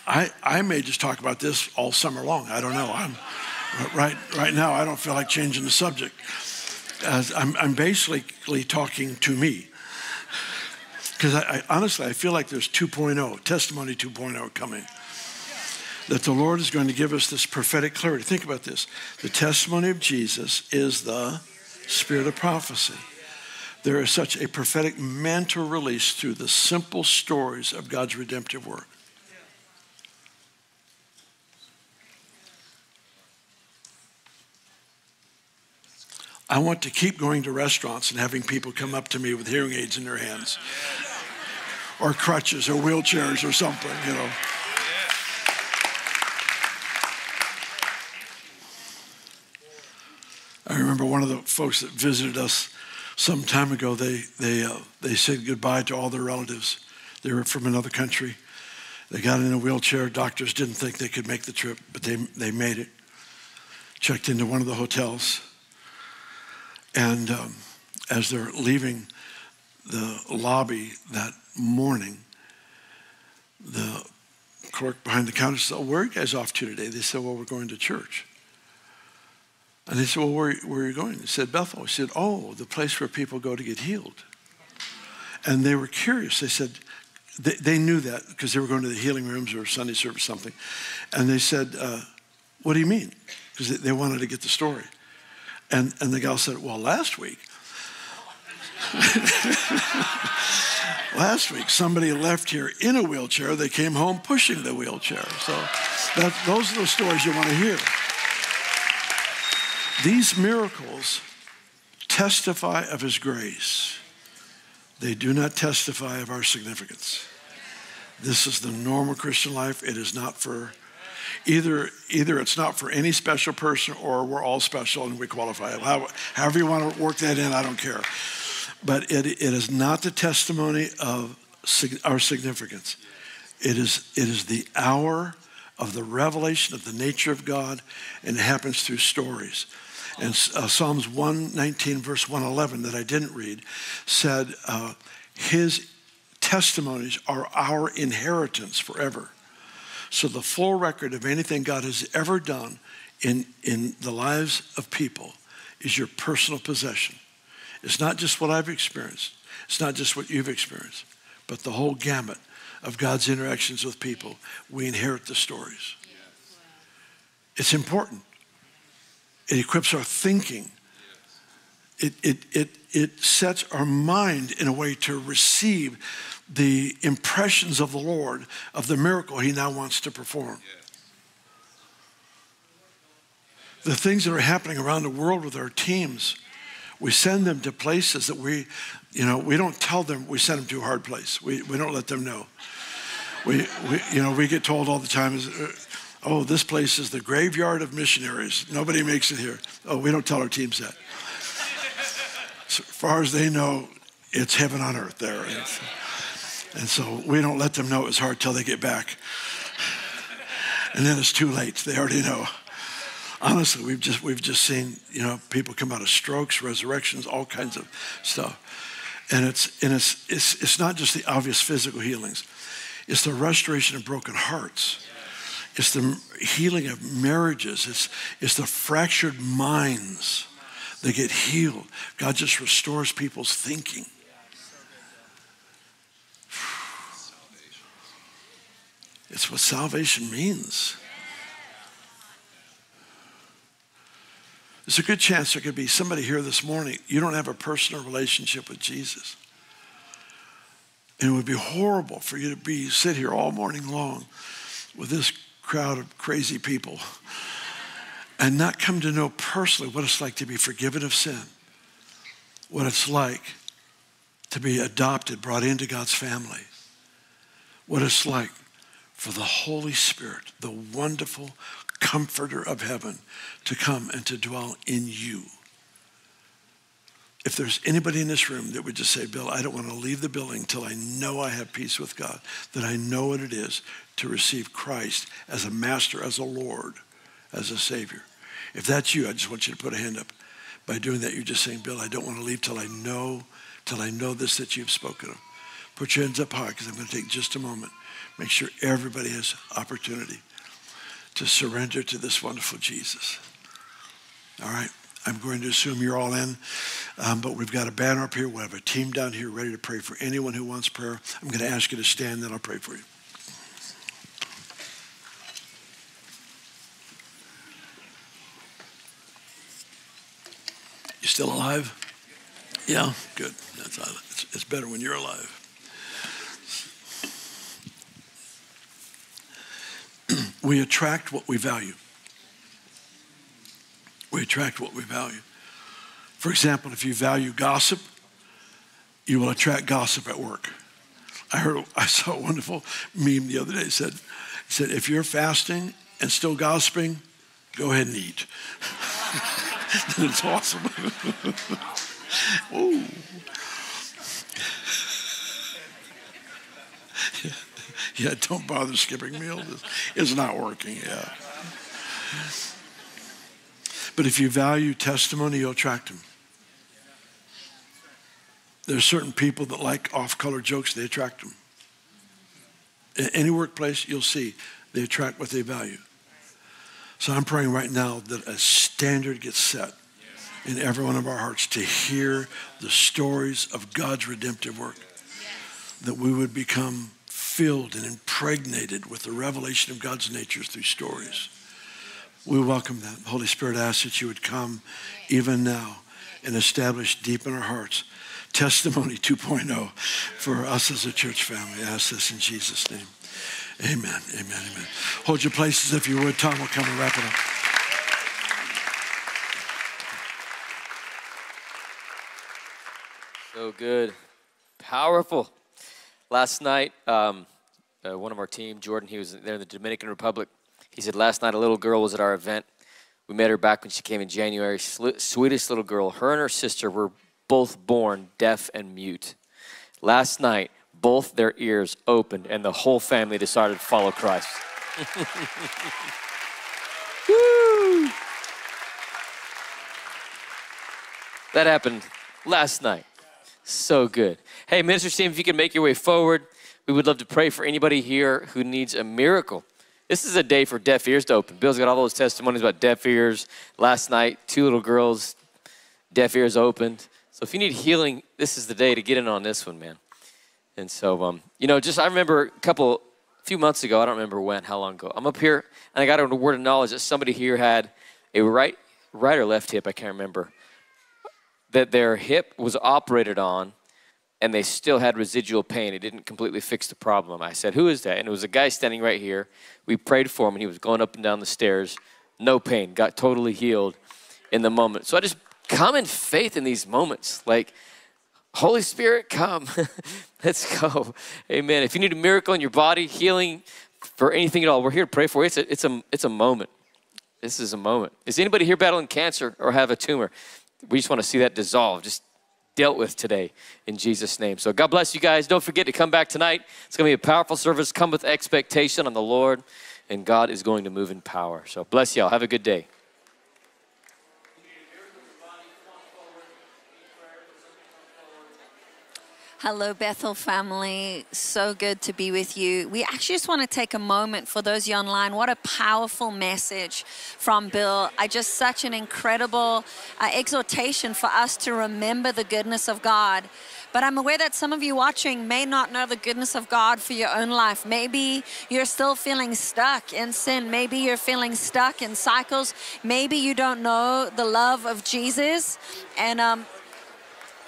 I, I may just talk about this all summer long. I don't know. I'm right right now. I don't feel like changing the subject. As I'm, I'm basically talking to me because I, I honestly I feel like there's two point oh, testimony two point oh coming. That the Lord is going to give us this prophetic clarity. Think about this. The testimony of Jesus is the spirit of prophecy. There is such a prophetic mantle release through the simple stories of God's redemptive work. I want to keep going to restaurants and having people come up to me with hearing aids in their hands or crutches or wheelchairs or something, you know. I remember one of the folks that visited us some time ago, they they uh, they said goodbye to all their relatives. They were from another country. They got in a wheelchair. Doctors didn't think they could make the trip, but they, they made it. Checked into one of the hotels. And um, as they're leaving the lobby that morning, the clerk behind the counter said, oh, where are you guys off to today? They said, well, we're going to church. And they said, well, where, where are you going? They said, Bethel. He said, oh, the place where people go to get healed. And they were curious. They said, they, they knew that because they were going to the healing rooms or Sunday service or something. And they said, uh, what do you mean? Because they, they wanted to get the story. And, and the gal said, well, last week, last week, somebody left here in a wheelchair. They came home pushing the wheelchair. So that, those are the stories you want to hear. These miracles testify of his grace. They do not testify of our significance. This is the normal Christian life. It is not for, either, either it's not for any special person, or we're all special and we qualify. How, however you want to work that in, I don't care. But it, it is not the testimony of our significance. It is, it is the hour of the revelation of the nature of God, and it happens through stories. And uh, Psalms one nineteen, verse one eleven, that I didn't read, said uh, his testimonies are our inheritance forever. So the full record of anything God has ever done in, in the lives of people is your personal possession. It's not just what I've experienced. It's not just what you've experienced, but the whole gamut of God's interactions with people. We inherit the stories. Yes. Wow. It's important. It equips our thinking. Yes. It, it, it, it sets our mind in a way to receive the impressions of the Lord, of the miracle he now wants to perform. Yes. The things that are happening around the world with our teams, we send them to places that we, you know, we don't tell them, we send them to a hard place. We, we don't let them know. We, we, you know, we get told all the time, oh, this place is the graveyard of missionaries. Nobody makes it here. Oh, we don't tell our teams that. As far as they know, it's heaven on earth there. And, and so we don't let them know it was hard till they get back. And then it's too late. They already know. Honestly, we've just, we've just seen, you know, people come out of strokes, resurrections, all kinds of stuff. And it's, and it's, it's, it's not just the obvious physical healings. It's the restoration of broken hearts. It's the healing of marriages. It's, it's the fractured minds that get healed. God just restores people's thinking. It's what salvation means. There's a good chance there could be somebody here this morning, you don't have a personal relationship with Jesus. And it would be horrible for you to be sit here all morning long with this crowd of crazy people and not come to know personally what it's like to be forgiven of sin, what it's like to be adopted, brought into God's family, what it's like for the Holy Spirit, the wonderful Comforter of heaven, to come and to dwell in you. If there's anybody in this room that would just say, Bill, I don't want to leave the building till I know I have peace with God, that I know what it is to receive Christ as a master, as a Lord, as a Savior. If that's you, I just want you to put a hand up. By doing that, you're just saying, Bill, I don't want to leave till I know, till I know this that you've spoken of. Put your hands up high, because I'm going to take just a moment. Make sure everybody has opportunity to surrender to this wonderful Jesus. All right, I'm going to assume you're all in, um, but we've got a banner up here. We'll have a team down here ready to pray for anyone who wants prayer. I'm going to ask you to stand, then I'll pray for you. You still alive? Yeah, good. That's, it's, it's better when you're alive. We attract what we value. We attract what we value. For example, if you value gossip, you will attract gossip at work. I heard, I saw a wonderful meme the other day. It said, it said, if you're fasting and still gossiping, go ahead and eat. It's awesome. Ooh. Yeah. Yeah, don't bother skipping meals. It's not working, yeah. But if you value testimony, you'll attract them. There's certain people that like off-color jokes, they attract them. In any workplace, you'll see they attract what they value. So I'm praying right now that a standard gets set in every one of our hearts to hear the stories of God's redemptive work, that we would become filled and impregnated with the revelation of God's nature through stories. We welcome that. Holy Spirit, I ask that you would come even now and establish deep in our hearts Testimony two point oh for us as a church family. I ask this in Jesus' name. Amen, amen, amen. Hold your places if you would. Tom will come and wrap it up. So good. Powerful. Last night, um, uh, one of our team, Jordan, he was there in the Dominican Republic. He said, last night a little girl was at our event. We met her back when she came in January. Sweetest little girl. Her and her sister were both born deaf and mute. Last night, both their ears opened, and the whole family decided to follow Christ. Woo! That happened last night. So good. Hey, minister team, if you can make your way forward, we would love to pray for anybody here who needs a miracle. This is a day for deaf ears to open. Bill's got all those testimonies about deaf ears. Last night, two little girls, deaf ears opened. So if you need healing, this is the day to get in on this one, man. And so, um, you know, just I remember a couple, a few months ago, I don't remember when, how long ago. I'm up here, and I got a word of knowledge that somebody here had a right, right or left hip, I can't remember, that their hip was operated on, and they still had residual pain. It didn't completely fix the problem. I said, who is that? And it was a guy standing right here. We prayed for him, and he was going up and down the stairs. No pain, got totally healed in the moment. So I just come in faith in these moments, like, Holy Spirit, come. Let's go. Amen. If you need a miracle in your body, healing, for anything at all, we're here to pray for you. It's a, it's a, it's a moment. This is a moment. Is anybody here battling cancer or have a tumor? We just want to see that dissolved, just dealt with today in Jesus' name. So God bless you guys. Don't forget to come back tonight. It's going to be a powerful service. Come with expectation on the Lord, and God is going to move in power. So bless y'all. Have a good day. Hello, Bethel family. So good to be with you. We actually just want to take a moment for those of you online. What a powerful message from Bill. I just such an incredible uh, exhortation for us to remember the goodness of God. But I'm aware that some of you watching may not know the goodness of God for your own life. Maybe you're still feeling stuck in sin. Maybe you're feeling stuck in cycles. Maybe you don't know the love of Jesus. And um,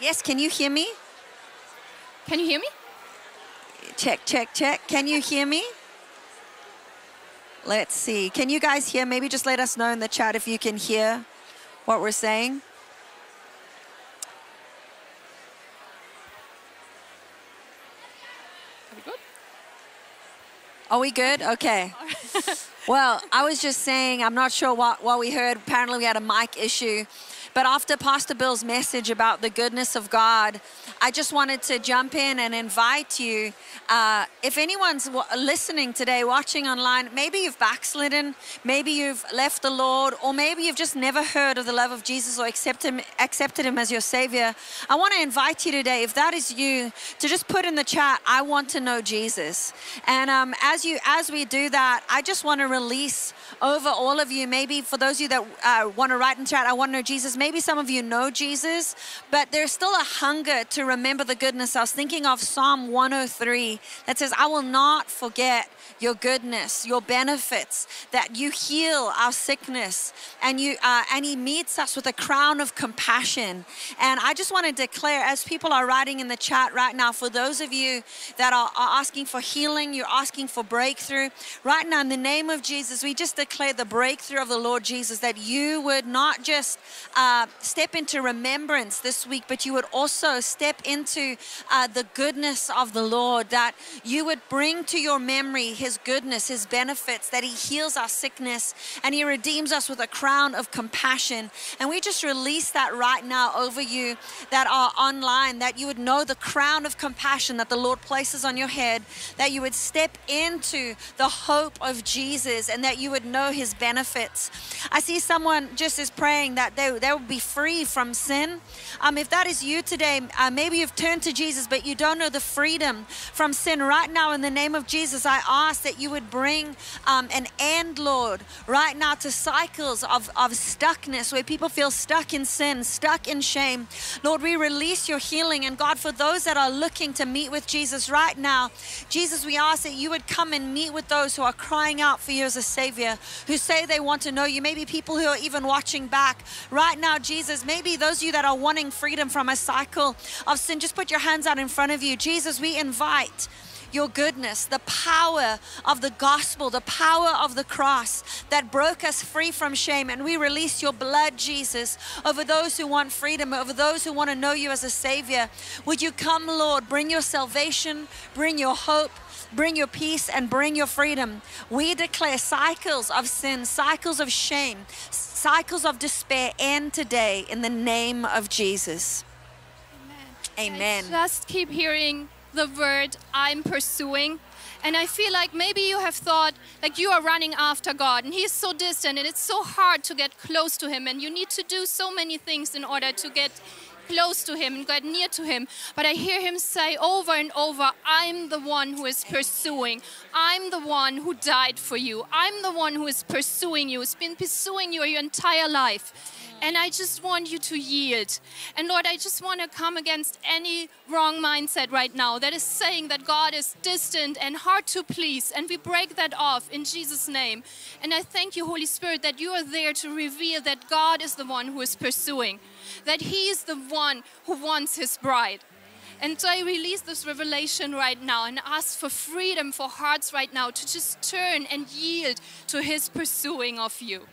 yes, can you hear me? Can you hear me? Check, check, check. Can you hear me? Let's see. Can you guys hear? Maybe just let us know in the chat if you can hear what we're saying. Are we good? Are we good? Okay. Well, I was just saying, I'm not sure what, what we heard. Apparently we had a mic issue. But after Pastor Bill's message about the goodness of God, I just wanted to jump in and invite you. Uh, if anyone's w listening today, watching online, maybe you've backslidden, maybe you've left the Lord, or maybe you've just never heard of the love of Jesus or accept him, accepted him as your Savior. I want to invite you today, if that is you, to just put in the chat, I want to know Jesus. And um, as, you, as we do that, I just want to release over all of you, maybe for those of you that uh, want to write in chat, I want to know Jesus. Maybe some of you know Jesus, but there's still a hunger to remember the goodness. I was thinking of Psalm one oh three that says, I will not forget your goodness, your benefits, that you heal our sickness, and you uh, and he meets us with a crown of compassion. And I just want to declare, as people are writing in the chat right now, for those of you that are, are asking for healing, you're asking for breakthrough, right now in the name of Jesus, we just declare the breakthrough of the Lord Jesus, that you would not just... Uh, Uh, step into remembrance this week, but you would also step into uh, the goodness of the Lord, that you would bring to your memory his goodness, his benefits, that he heals our sickness and he redeems us with a crown of compassion. And we just release that right now over you that are online, that you would know the crown of compassion that the Lord places on your head, that you would step into the hope of Jesus, and that you would know his benefits. I see someone just is praying that they, they will be free from sin. Um, if that is you today, uh, maybe you've turned to Jesus, but you don't know the freedom from sin. Right now, in the name of Jesus, I ask that you would bring um, an end, Lord, right now to cycles of, of stuckness, where people feel stuck in sin, stuck in shame. Lord, we release your healing. And God, for those that are looking to meet with Jesus right now, Jesus, we ask that you would come and meet with those who are crying out for you as a Savior, who say they want to know you. Maybe people who are even watching back right now. Now, Jesus, maybe those of you that are wanting freedom from a cycle of sin, just put your hands out in front of you. Jesus, we invite your goodness, the power of the gospel, the power of the cross that broke us free from shame. And we release your blood, Jesus, over those who want freedom, over those who want to know you as a savior. Would you come, Lord, bring your salvation, bring your hope, bring your peace, and bring your freedom. We declare cycles of sin, cycles of shame, cycles of despair end today in the name of Jesus. Amen. Amen. I just keep hearing the word I'm pursuing. And I feel like maybe you have thought like you are running after God and he is so distant and it's so hard to get close to him and you need to do so many things in order to get close to him and get near to him. But I hear him say over and over, I'm the one who is pursuing. I'm the one who died for you. I'm the one who is pursuing you. It's been pursuing you your entire life. And I just want you to yield. And Lord, I just want to come against any wrong mindset right now that is saying that God is distant and hard to please. And we break that off in Jesus' name. And I thank you, Holy Spirit, that you are there to reveal that God is the one who is pursuing, that he is the one who wants his bride. And so I release this revelation right now and ask for freedom for hearts right now to just turn and yield to his pursuing of you.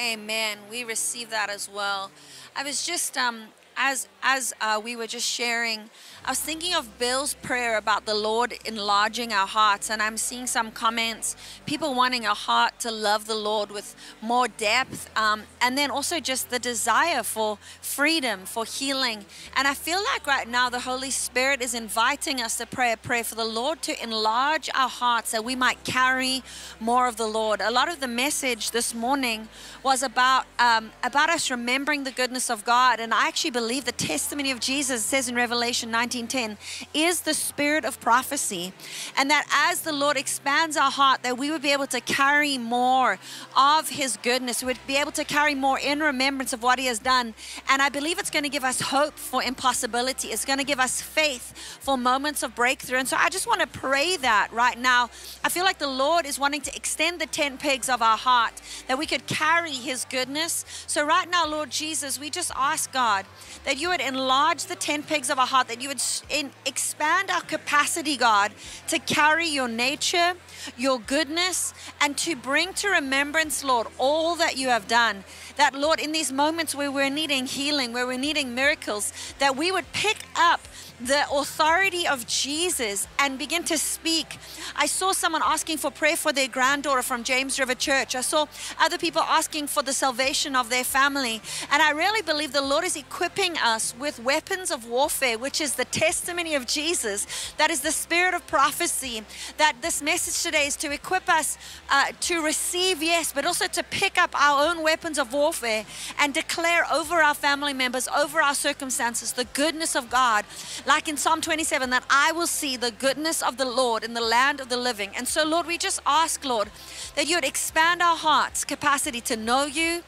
Amen. We receive that as well. I was just, um, as as uh, we were just sharing, I was thinking of Bill's prayer about the Lord enlarging our hearts. And I'm seeing some comments, people wanting a heart to love the Lord with more depth. Um, and then also just the desire for freedom, for healing. And I feel like right now the Holy Spirit is inviting us to pray a prayer for the Lord to enlarge our hearts that we might carry more of the Lord. A lot of the message this morning was about, um, about us remembering the goodness of God. And I actually believe the testimony of Jesus says in Revelation nineteen ten is the spirit of prophecy, and that as the Lord expands our heart, that we would be able to carry more of his goodness. We would be able to carry more in remembrance of what he has done. And I believe it's going to give us hope for impossibility. It's going to give us faith for moments of breakthrough. And so I just want to pray that right now. I feel like the Lord is wanting to extend the tent pegs of our heart, that we could carry his goodness. So right now, Lord Jesus, we just ask God that you would enlarge the tent pegs of our heart, that you would in, expand our capacity, God, to carry your nature, your goodness, and to bring to remembrance, Lord, all that you have done. That, Lord, in these moments where we're needing healing, where we're needing miracles, that we would pick up the authority of Jesus and begin to speak. I saw someone asking for prayer for their granddaughter from James River Church. I saw other people asking for the salvation of their family. And I really believe the Lord is equipping us with weapons of warfare, which is the testimony of Jesus. That is the spirit of prophecy. That this message today is to equip us uh, to receive, yes, but also to pick up our own weapons of warfare and declare over our family members, over our circumstances, the goodness of God. Like in Psalm twenty-seven, that I will see the goodness of the Lord in the land of the living. And so, Lord, we just ask, Lord, that you would expand our hearts' capacity to know you,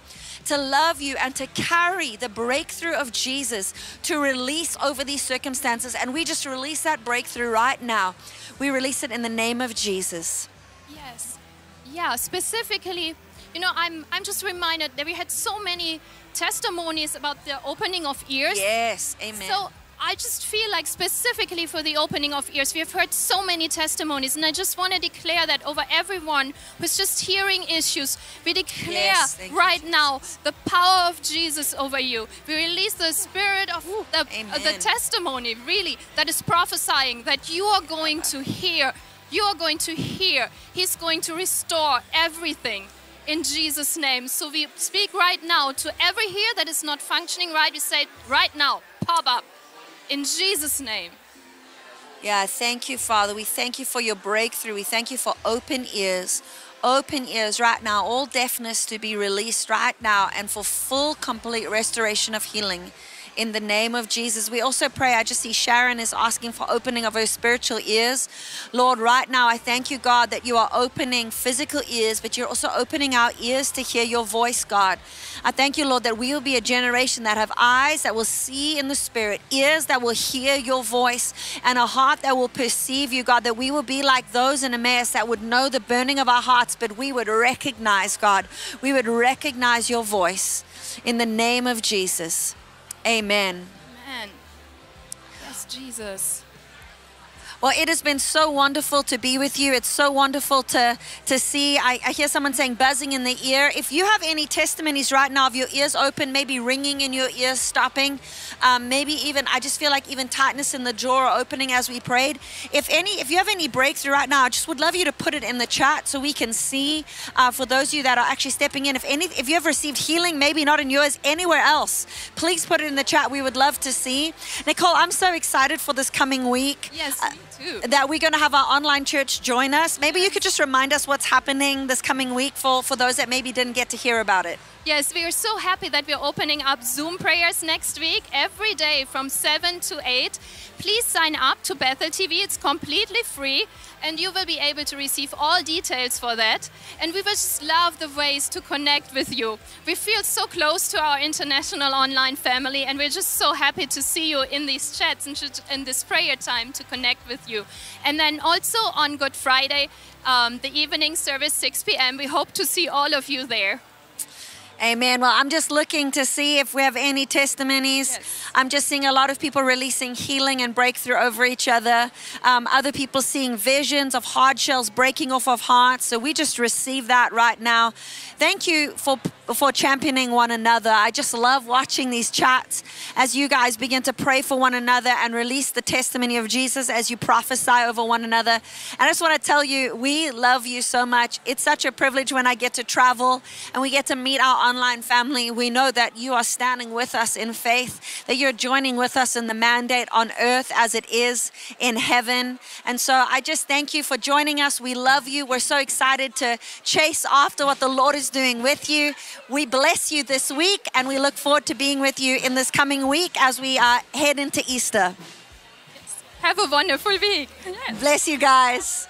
to love you, and to carry the breakthrough of Jesus to release over these circumstances. And we just release that breakthrough right now. We release it in the name of Jesus. Yes. Yeah, specifically, you know, I'm, I'm just reminded that we had so many testimonies about the opening of ears. Yes, amen. So I just feel like specifically for the opening of ears, we have heard so many testimonies, and I just want to declare that over everyone who's just hearing issues, we declare yes, right you, now the power of Jesus over you. We release the spirit of Ooh, the, uh, the testimony, really, that is prophesying that you are going to hear. You are going to hear. He's going to restore everything. In Jesus' name. So we speak right now to every ear that is not functioning right. We say right now, pop up. In Jesus' name. Yeah, thank you, Father. We thank you for your breakthrough. We thank you for open ears. Open ears right now. All deafness to be released right now and for full, complete restoration of healing. In the name of Jesus, we also pray. I just see Sharon is asking for opening of her spiritual ears. Lord, right now, I thank you, God, that you are opening physical ears, but you're also opening our ears to hear your voice, God. I thank you, Lord, that we will be a generation that have eyes that will see in the spirit, ears that will hear your voice, and a heart that will perceive you, God, that we will be like those in Emmaus that would know the burning of our hearts, but we would recognize, God, we would recognize your voice in the name of Jesus. Amen. Amen. Yes, Jesus. Well, it has been so wonderful to be with you. It's so wonderful to, to see. I, I hear someone saying buzzing in the ear. If you have any testimonies right now of your ears open, maybe ringing in your ears, stopping, um, maybe even, I just feel like even tightness in the jaw or opening as we prayed. If any, if you have any breakthrough right now, I just would love you to put it in the chat so we can see, uh, for those of you that are actually stepping in. If any, if you have received healing, maybe not in yours, anywhere else, please put it in the chat. We would love to see. Nicole, I'm so excited for this coming week. Yes, uh, too. That we're going to have our online church join us. Maybe you could just remind us what's happening this coming week for, for those that maybe didn't get to hear about it. Yes, we are so happy that we're opening up Zoom prayers next week, every day from seven to eight. Please sign up to Bethel T V. It's completely free, and you will be able to receive all details for that. And we will just love the ways to connect with you. We feel so close to our international online family, and we're just so happy to see you in these chats and in this prayer time to connect with you. And then also on Good Friday, um, the evening service, six p m, we hope to see all of you there. Amen. Well, I'm just looking to see if we have any testimonies. Yes. I'm just seeing a lot of people releasing healing and breakthrough over each other. Um, other people seeing visions of hard shells breaking off of hearts. So we just receive that right now. Thank you for for championing one another. I just love watching these chats as you guys begin to pray for one another and release the testimony of Jesus as you prophesy over one another. And I just want to tell you, we love you so much. It's such a privilege when I get to travel and we get to meet our online family. We know that you are standing with us in faith, that you're joining with us in the mandate on earth as it is in heaven. And so I just thank you for joining us. We love you. We're so excited to chase after what the Lord is doing with you. We bless you this week, and we look forward to being with you in this coming week as we uh, head into Easter. Yes. Have a wonderful week. Yes. Bless you guys.